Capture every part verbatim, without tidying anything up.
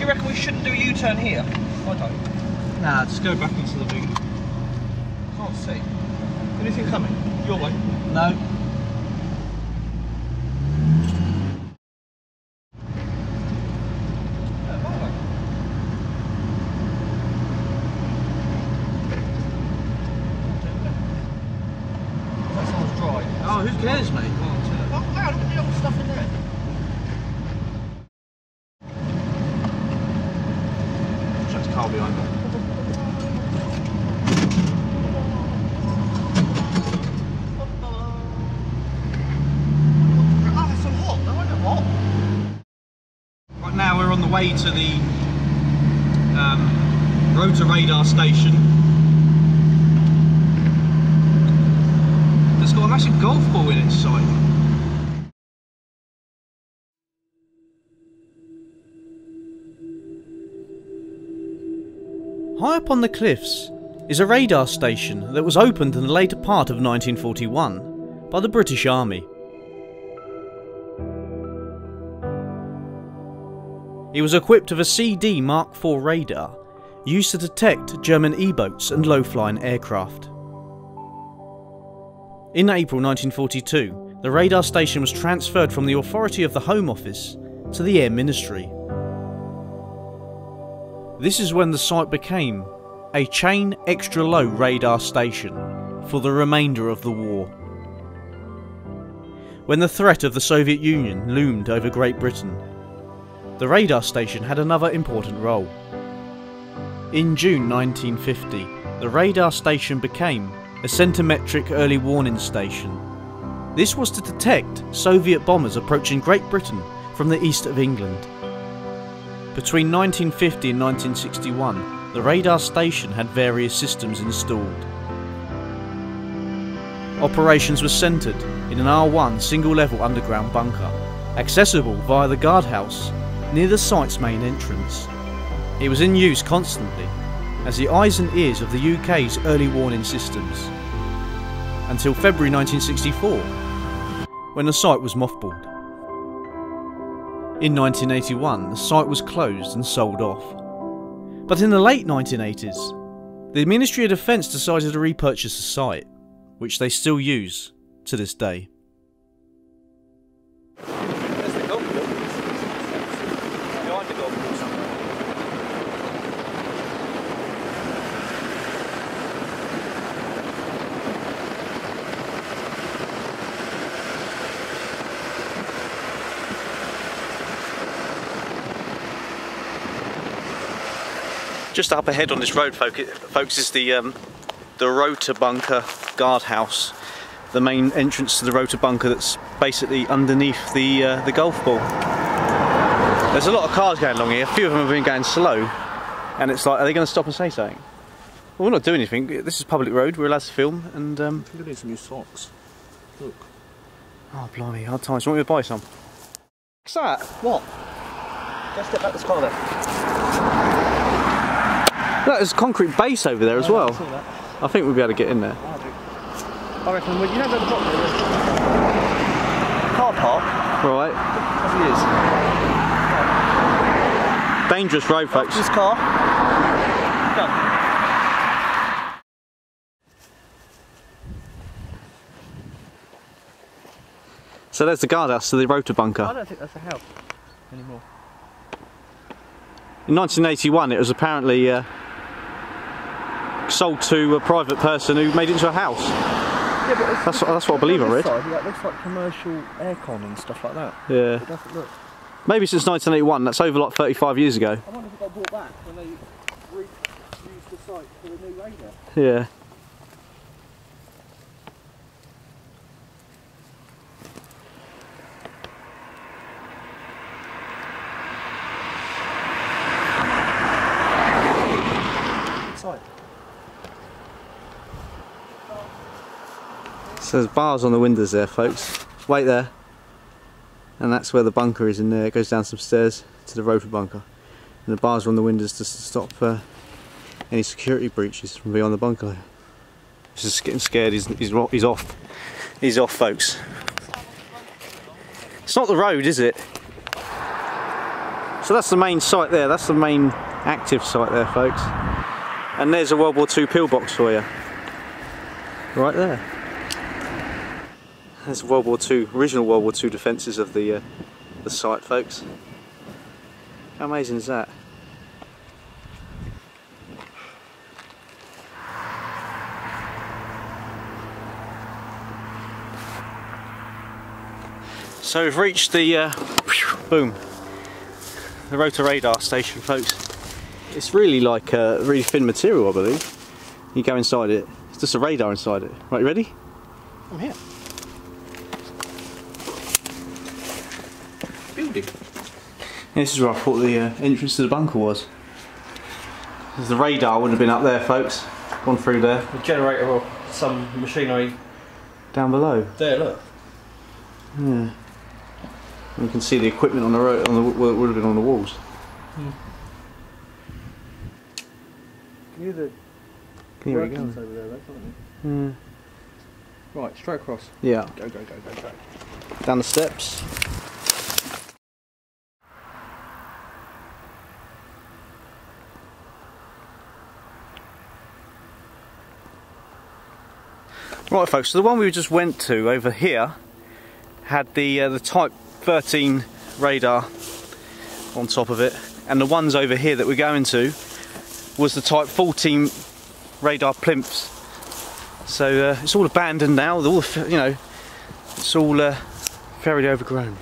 Do you reckon we shouldn't do a U-turn here? I don't. Nah, just go back into the boot. Can't see. Anything coming? Your way? No. Oh, who cares, mate? Oh, wow, look at the old stuff in there. There's a car behind me. Oh, that's so hot. No, I don't know what. Right now, we're on the way to the um, rotor radar station. It's got a massive golf ball in its side. High up on the cliffs is a radar station that was opened in the later part of nineteen forty-one by the British Army. It was equipped with a C D Mark four radar, used to detect German E-boats and low-flying aircraft. In April nineteen forty-two, the radar station was transferred from the authority of the Home Office to the Air Ministry. This is when the site became a chain extra-low radar station for the remainder of the war. When the threat of the Soviet Union loomed over Great Britain, the radar station had another important role. In June nineteen fifty, the radar station became a centimetric early warning station. This was to detect Soviet bombers approaching Great Britain from the east of England. Between nineteen fifty and nineteen sixty-one, the radar station had various systems installed. Operations were centred in an R one single-level underground bunker, accessible via the guardhouse near the site's main entrance. It was in use constantly as the eyes and ears of the U K's early warning systems, until February nineteen sixty-four, when the site was mothballed. In nineteen eighty-one, the site was closed and sold off. But in the late nineteen eighties, the Ministry of Defence decided to repurchase the site, which they still use to this day. Just up ahead on this road, folks, is the um, the rotor bunker guardhouse, the main entrance to the rotor bunker that's basically underneath the uh, the golf ball. There's a lot of cars going along here. A few of them have been going slow, and it's like, are they going to stop and say something? Well, we're not doing anything. This is public road. We're allowed to film. And um, look at these new socks. Look. Oh blimey, hard times. You want me to buy some? What's that? What? Just step back this car there. Look, there's a concrete base over there as well. I think we'll be able to get in there. I reckon we, you know where the block is? Car park. Right. As it is. Yeah. Dangerous road, folks. This car. Done. So there's the guardhouse to the rotor bunker. I don't think that's a house anymore. In nineteen eighty-one, it was apparently Uh, sold to a private person who made it into a house. Yeah, but it's, that's, it's, what, that's what I believe I read. Side, that looks like commercial aircon and stuff like that. Yeah. It doesn't look. Maybe since nineteen eighty-one, that's over like thirty-five years ago. I wonder if it got bought back when they reused the site for a new radar. Yeah. So there's bars on the windows there, folks. Wait there. And that's where the bunker is in there. It goes down some stairs to the rotor bunker. And the bars are on the windows just to stop uh, any security breaches from beyond the bunker. He's just getting scared. He's, he's, he's off. He's off, folks. It's not the road, is it? So that's the main site there, that's the main active site there, folks. And there's a World War Two pillbox for you. Right there. There's World War Two, original World War Two defences of the, uh, the site, folks. How amazing is that? So we've reached the, uh, boom, the rotor radar station, folks. It's really like a uh, really thin material, I believe. You go inside it, it's just a radar inside it. Right, you ready? I'm here. Building. Yeah, this is where I thought the uh, entrance to the bunker was. Because the radar would have been up there, folks. Gone through there. The generator or some machinery. Down below. There, look. Yeah. You can see the equipment on the road, on the, well, it would have been on the walls. Mm. Can you do the workings over there, though, can't you? Yeah. Right, straight across. Yeah. Go, go, go, go, go. Down the steps. Right, folks, so the one we just went to over here had the, uh, the Type thirteen radar on top of it, and the ones over here that we're going to was the Type fourteen radar plimps. So uh, it's all abandoned now, all the, you know, it's all uh, fairly overgrown.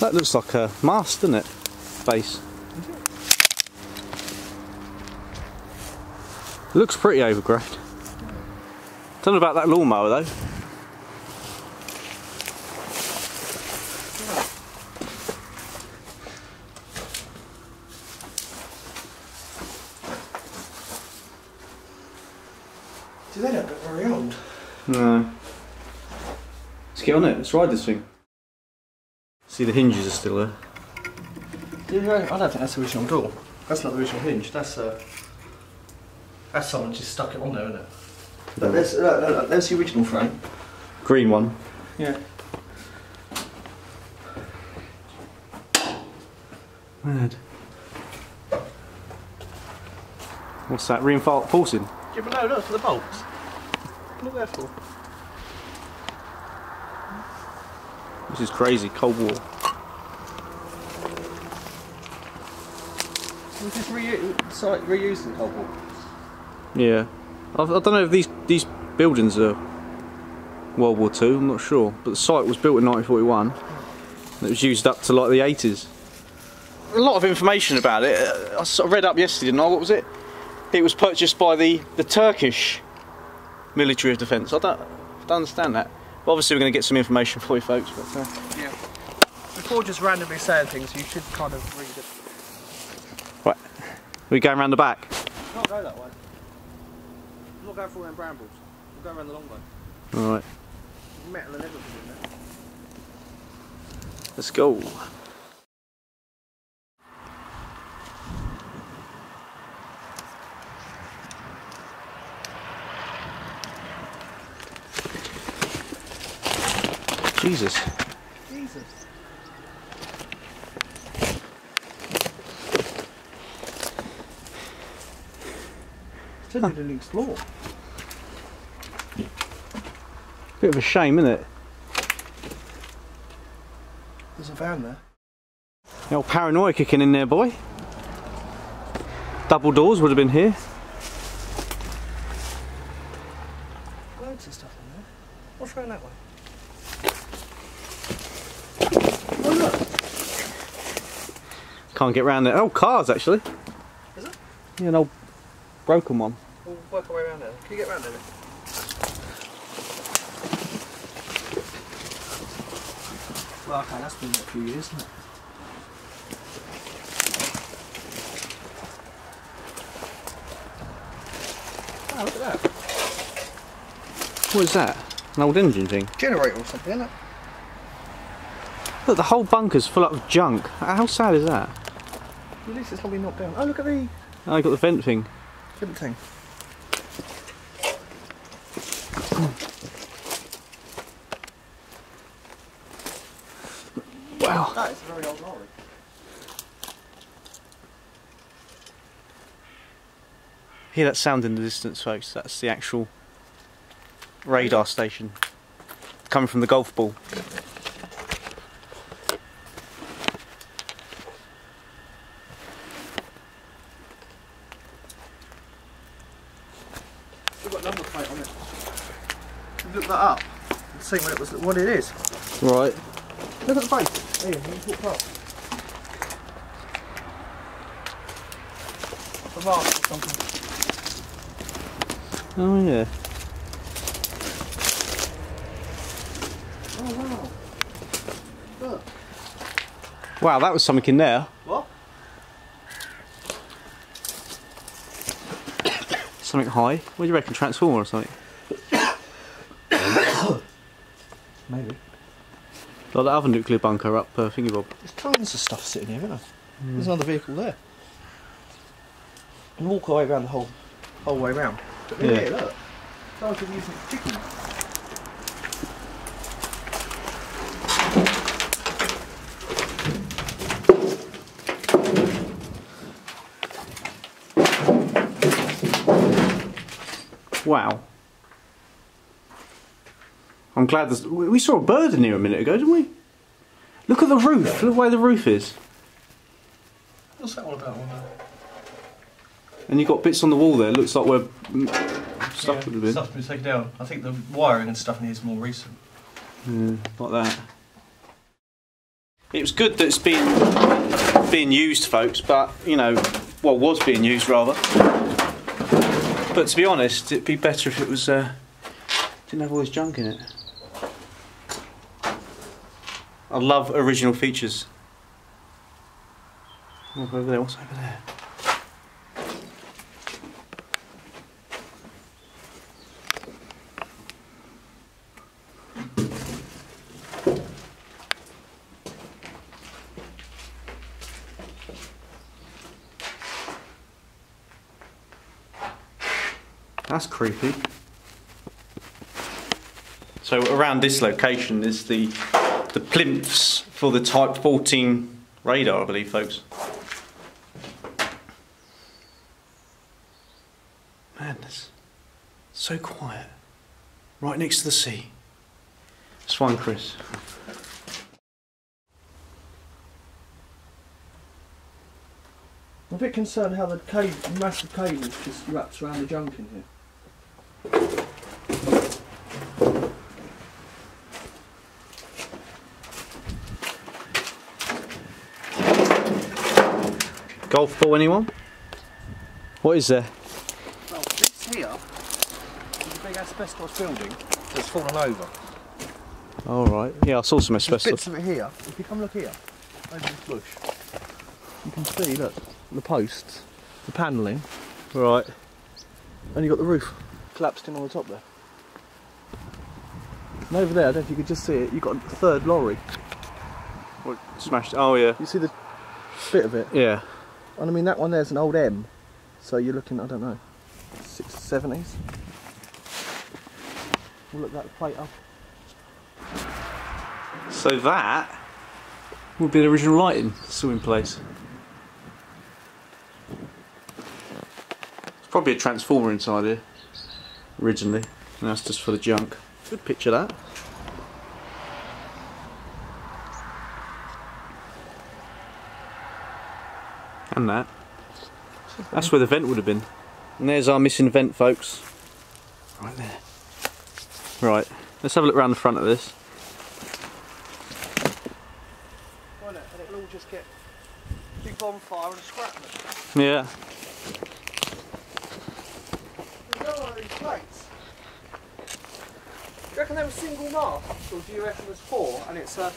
That looks like a mast, doesn't it? Base. It looks pretty overgrown. Don't know about that lawnmower though. See, they don't look very old. No. Let's get on it, let's ride this thing. See, the hinges are still there. Do you know, I don't think that's the original door. That's not the original hinge, that's uh, that's someone just stuck it on there, isn't it? Look, there's, look, look, there's the original frame. Green one? Yeah. Mad. What's that? Reinforcing? Yeah, but no, look for the bolts. What are they for? This is crazy, Cold War. So this is reu so like reused in Cold War? Yeah. I don't know if these, these buildings are World War Two, I'm not sure. But the site was built in nineteen forty-one and it was used up to like the eighties. A lot of information about it. I sort of read up yesterday, didn't I? What was it? It was purchased by the, the Turkish military of defence. I don't, I don't understand that. But obviously we're going to get some information for you folks. But, uh... yeah. Before just randomly saying things, you should kind of read it. Right. Are we going round the back? I can't go that way. I'm not going for all them brambles, I'm going around the long way. Alright. Metal and everything in there. Let's go. Jesus. Jesus. Huh. Didn't explore. Bit of a shame, isn't it? There's a van there. The old paranoia kicking in there, boy. Double doors would have been here. Loads of stuff in there. What's around that way? Oh, look. Can't get round there. Oh, cars actually. Is it? Yeah, an old broken one. We'll work our way around there. Can you get round there? Well, okay, that's been a few years, isn't it? Oh, look at that. What is that? An old engine thing? Generator or something, isn't it? Look, the whole bunker's full up of junk. How sad is that? At least it's probably knocked down. Oh, look at the... Oh, I got the vent thing. Vent thing. Wow. That is a very old lorry. Hear that sound in the distance, folks? That's the actual radar station coming from the golf ball. It's got a number plate on it. You look that up and see what it was, what it is. Right. Look at the base. There you go. You walk up. A mark or something. Oh yeah. Oh wow. Look. Wow, that was something in there. What? Something high. What do you reckon? Transformer or something? Maybe. Like that other nuclear bunker up uh, Thingy Bob. There's tons of stuff sitting here, isn't there? Mm. There's another vehicle there. And walk all the way around the whole, whole way round. But look yeah. here, look. Someone could use some chicken. Wow. I'm glad there's... We saw a bird in here a minute ago, didn't we? Look at the roof. Look at the way the roof is. What's that all about? One there? And you've got bits on the wall there, looks like where stuff yeah, would have been. Stuff's been taken down. I think the wiring and stuff in here is more recent. Yeah, like that. It was good that it's been, being used, folks, but, you know, well, was being used, rather. But to be honest, it'd be better if it was, uh, didn't have all this junk in it. I love original features. What's over there? What's over there? That's creepy. So around this location is the the plinths for the Type fourteen radar, I believe, folks. Madness. So quiet. Right next to the sea. It's fine, Chris. I'm a bit concerned how the cave, massive cable just wraps around the junk in here. Golf ball, anyone? What is there? Well, this here is a big asbestos building that's fallen over. Alright, yeah, I saw some asbestos. There's bits of it here. If you come look here, over this bush, you can see, look, the posts, the panelling. Right. And you've got the roof collapsed in on the top there. And over there, I don't know if you could just see it, you've got a third lorry. What, smashed? Oh, yeah. You see the bit of it? Yeah. And I mean, that one there's an old M, so you're looking, I don't know, sixties, seventies. We'll look that plate up. So that would be the original lighting still in place. There's probably a transformer inside here, originally, and that's just for the junk. Good picture that. And that. That's where the vent would have been. And there's our missing vent, folks. Right there. Right, let's have a look around the front of this. Won't it? And it'll all just get a big bonfire and a scrap of it. Yeah. There's no one of these plates. Do you reckon they were single masts, or do you reckon there's four and it's a...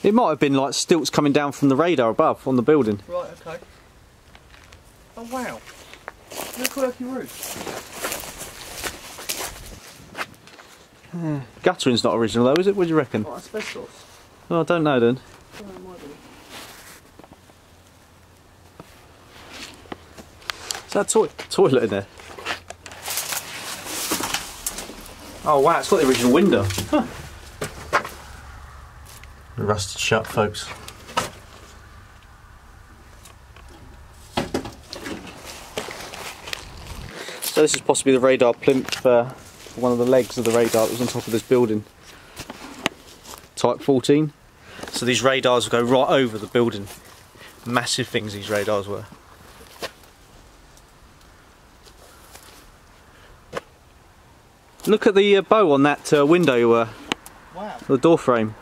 It might have been like stilts coming down from the radar above on the building. Right, okay. Oh wow. Look at the roof. Uh, guttering's not original though, is it? What do you reckon? What, asbestos? Oh, I don't know then. Oh, it might be. Is that a to toilet in there? Oh wow, it's got the original window. Huh. Rusted shut, folks. So this is possibly the radar plinth for one of the legs of the radar that was on top of this building. Type fourteen. So these radars go right over the building. Massive things these radars were. Look at the uh, bow on that uh, window, uh, wow. The door frame.